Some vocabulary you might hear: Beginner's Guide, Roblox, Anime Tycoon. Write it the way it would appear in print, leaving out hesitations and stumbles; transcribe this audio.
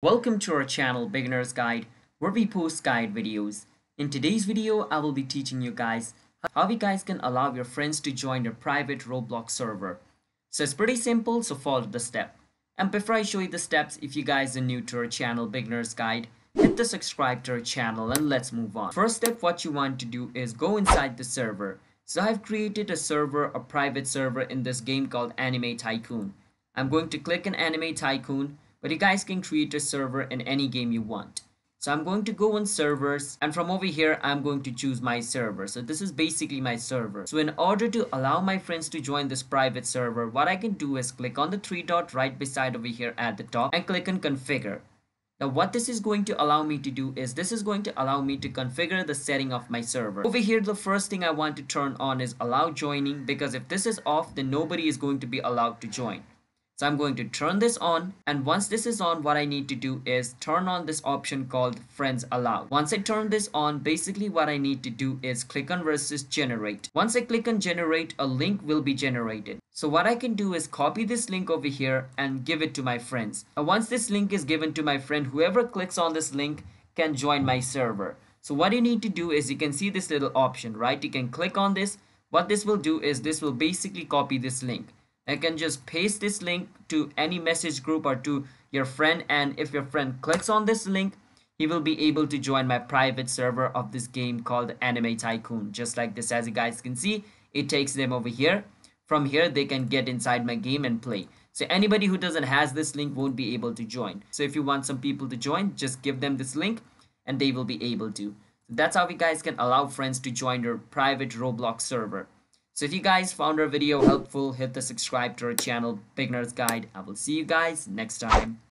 Welcome to our channel Beginner's Guide, where we post guide videos. In today's video, I will be teaching you guys how you guys can allow your friends to join your private Roblox server. So it's pretty simple, so follow the step. And before I show you the steps, if you guys are new to our channel Beginner's Guide, hit the subscribe to our channel and let's move on. First step, what you want to do is go inside the server. So I've created a server, a private server in this game called Anime Tycoon. I'm going to click on Anime Tycoon. But you guys can create a server in any game you want. So I'm going to go on servers, and from over here I'm going to choose my server. So this is basically my server. So in order to allow my friends to join this private server, what I can do is click on the three dot right beside over here at the top and click on configure. Now what this is going to allow me to do is this is going to allow me to configure the setting of my server. Over here, the first thing I want to turn on is allow joining, because if this is off, then nobody is going to be allowed to join. So I'm going to turn this on, and once this is on, what I need to do is turn on this option called friends allow. Once I turn this on, basically what I need to do is click on versus generate. Once I click on generate, a link will be generated. So what I can do is copy this link over here and give it to my friends. And once this link is given to my friend, whoever clicks on this link can join my server. So what you need to do is you can see this little option, right? You can click on this. What this will do is this will basically copy this link. I can just paste this link to any message group or to your friend, and if your friend clicks on this link, he will be able to join my private server of this game called Anime Tycoon. Just like this, as you guys can see, it takes them over here. From here, they can get inside my game and play. So anybody who doesn't has this link won't be able to join. So if you want some people to join, just give them this link and they will be able to. So that's how you guys can allow friends to join your private Roblox server. So if you guys found our video helpful, hit the subscribe to our channel Beginner's Guide. I will see you guys next time.